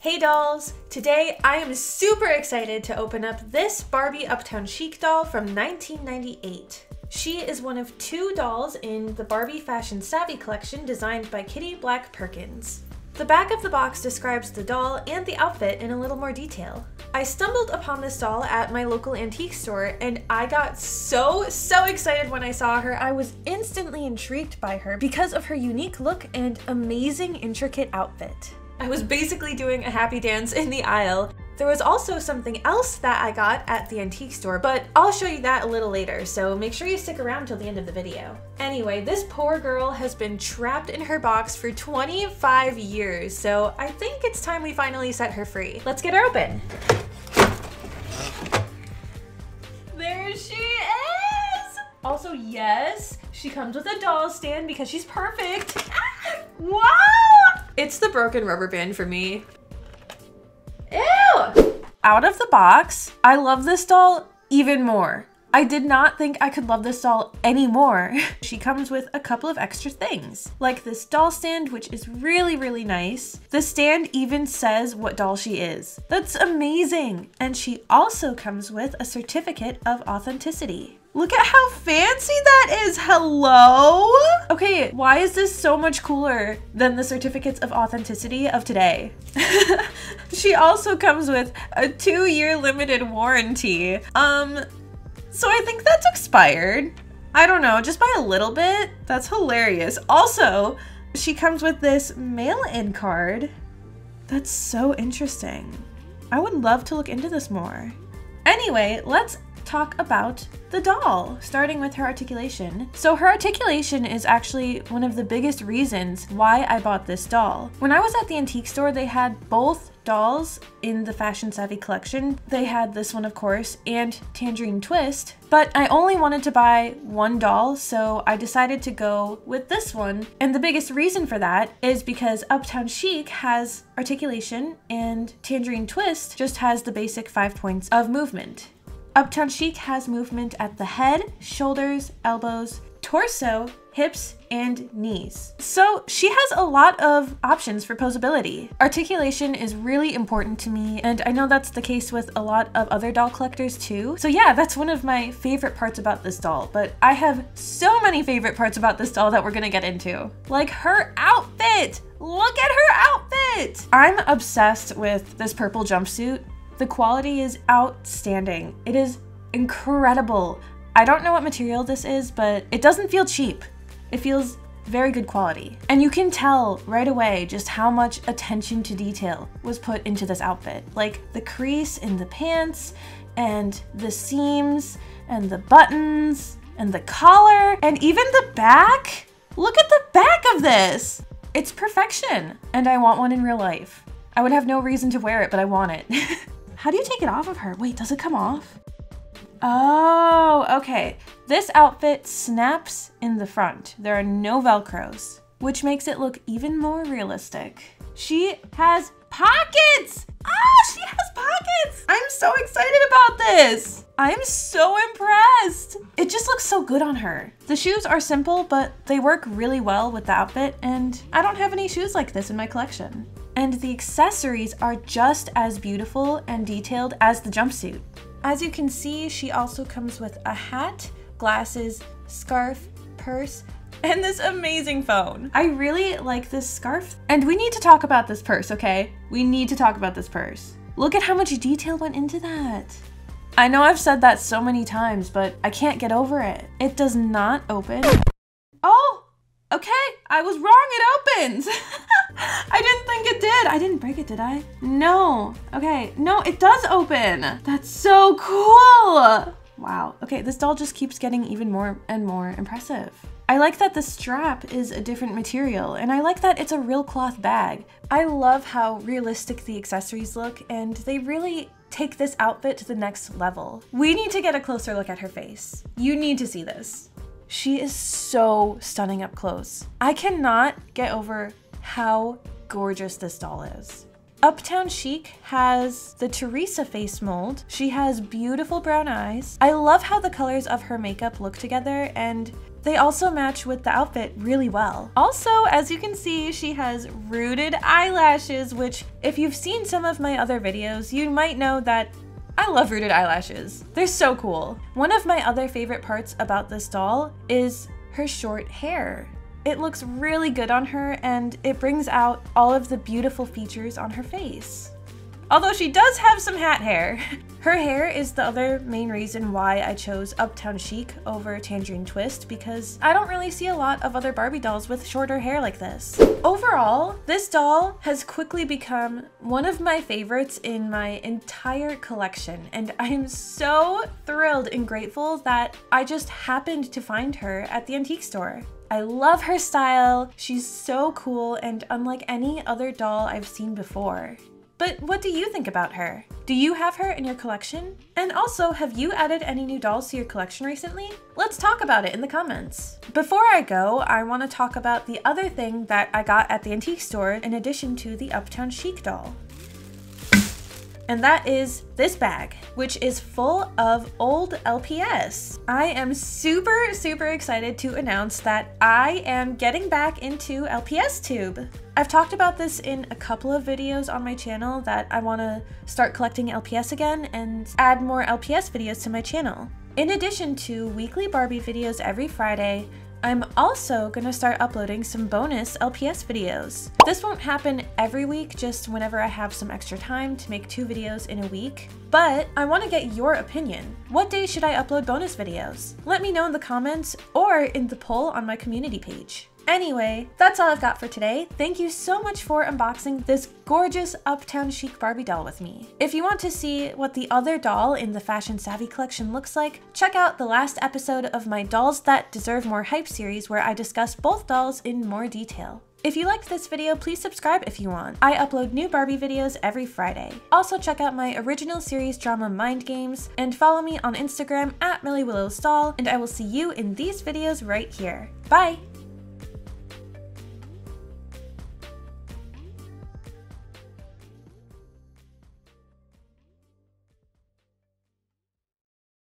Hey dolls! Today I am super excited to open up this Barbie Uptown Chic doll from 1998. She is one of two dolls in the Barbie Fashion Savvy collection designed by Kitty Black Perkins. The back of the box describes the doll and the outfit in a little more detail. I stumbled upon this doll at my local antique store and I got so excited when I saw her. I was instantly intrigued by her because of her unique look and amazing intricate outfit. I was basically doing a happy dance in the aisle. There was also something else that I got at the antique store, but I'll show you that a little later, so make sure you stick around till the end of the video. Anyway, this poor girl has been trapped in her box for 25 years, so I think it's time we finally set her free. Let's get her open. There she is! Also, yes, she comes with a doll stand because she's perfect. Ah! Wow! It's the broken rubber band for me. Ew! Out of the box, I love this doll even more. I did not think I could love this doll anymore. She comes with a couple of extra things, like this doll stand, which is really nice. The stand even says what doll she is. That's amazing! And she also comes with a certificate of authenticity. Look at how fancy that is! Hello? Okay, why is this so much cooler than the certificates of authenticity of today? She also comes with a 2-year limited warranty. So I think that's expired. I don't know, just by a little bit? That's hilarious. Also, she comes with this mail-in card. That's so interesting. I would love to look into this more. Anyway, let's talk about the doll, starting with her articulation. So her articulation is actually one of the biggest reasons why I bought this doll. When I was at the antique store, they had both dolls in the Fashion Savvy collection. They had this one, of course, and Tangerine Twist, but I only wanted to buy one doll, so I decided to go with this one. And the biggest reason for that is because Uptown Chic has articulation and Tangerine Twist just has the basic 5 points of movement. Uptown Chic has movement at the head, shoulders, elbows, torso, hips, and knees. So she has a lot of options for posability. Articulation is really important to me, and I know that's the case with a lot of other doll collectors too. So yeah, that's one of my favorite parts about this doll, but I have so many favorite parts about this doll that we're gonna get into. Like her outfit! Look at her outfit! I'm obsessed with this purple jumpsuit. The quality is outstanding. It is incredible. I don't know what material this is, but it doesn't feel cheap. It feels very good quality. And you can tell right away just how much attention to detail was put into this outfit. Like the crease in the pants, and the seams, and the buttons, and the collar, and even the back. Look at the back of this. It's perfection. And I want one in real life. I would have no reason to wear it, but I want it. How do you take it off of her? Wait, does it come off? Oh, okay. This outfit snaps in the front. There are no Velcros, which makes it look even more realistic. She has pockets! Ah, she has pockets! I'm so excited about this! I'm so impressed! It just looks so good on her. The shoes are simple, but they work really well with the outfit, and I don't have any shoes like this in my collection. And the accessories are just as beautiful and detailed as the jumpsuit. As you can see, she also comes with a hat, glasses, scarf, purse, and this amazing phone. I really like this scarf. And we need to talk about this purse, okay? We need to talk about this purse. Look at how much detail went into that. I know I've said that so many times, but I can't get over it. It does not open. Oh, okay, I was wrong, it opens. I didn't think it did. I didn't break it, did I? No. Okay. No, it does open. That's so cool. Wow. Okay, this doll just keeps getting even more and more impressive. I like that the strap is a different material, and I like that it's a real cloth bag. I love how realistic the accessories look, and they really take this outfit to the next level. We need to get a closer look at her face. You need to see this. She is so stunning up close. I cannot get over how gorgeous this doll is. Uptown Chic has the Teresa face mold. She has beautiful brown eyes. I love how the colors of her makeup look together, and They also match with the outfit really well. Also, as you can see, she has rooted eyelashes, which if you've seen some of my other videos, you might know that I love rooted eyelashes. They're so cool. One of my other favorite parts about this doll is her short hair. It looks really good on her and it brings out all of the beautiful features on her face. Although she does have some hat hair. Her hair is the other main reason why I chose Uptown Chic over Tangerine Twist, because I don't really see a lot of other Barbie dolls with shorter hair like this. Overall, this doll has quickly become one of my favorites in my entire collection, and I am so thrilled and grateful that I just happened to find her at the antique store. I love her style, she's so cool and unlike any other doll I've seen before. But what do you think about her? Do you have her in your collection? And also, have you added any new dolls to your collection recently? Let's talk about it in the comments. Before I go, I want to talk about the other thing that I got at the antique store in addition to the Uptown Chic doll. And that is this bag, which is full of old LPS. I am super, super excited to announce that I am getting back into LPS tube. I've talked about this in a couple of videos on my channel that I wanna start collecting LPS again and add more LPS videos to my channel. In addition to weekly Barbie videos every Friday, I'm also gonna start uploading some bonus LPS videos. This won't happen every week, just whenever I have some extra time to make 2 videos in a week, but I wanna get your opinion. What day should I upload bonus videos? Let me know in the comments or in the poll on my community page. Anyway, that's all I've got for today. Thank you so much for unboxing this gorgeous Uptown Chic Barbie doll with me. If you want to see what the other doll in the Fashion Savvy collection looks like, check out the last episode of my Dolls That Deserve More Hype series where I discuss both dolls in more detail. If you liked this video, please subscribe if you want. I upload new Barbie videos every Friday. Also check out my original series drama Mind Games and follow me on Instagram at Milly Willows Doll, and I will see you in these videos right here. Bye!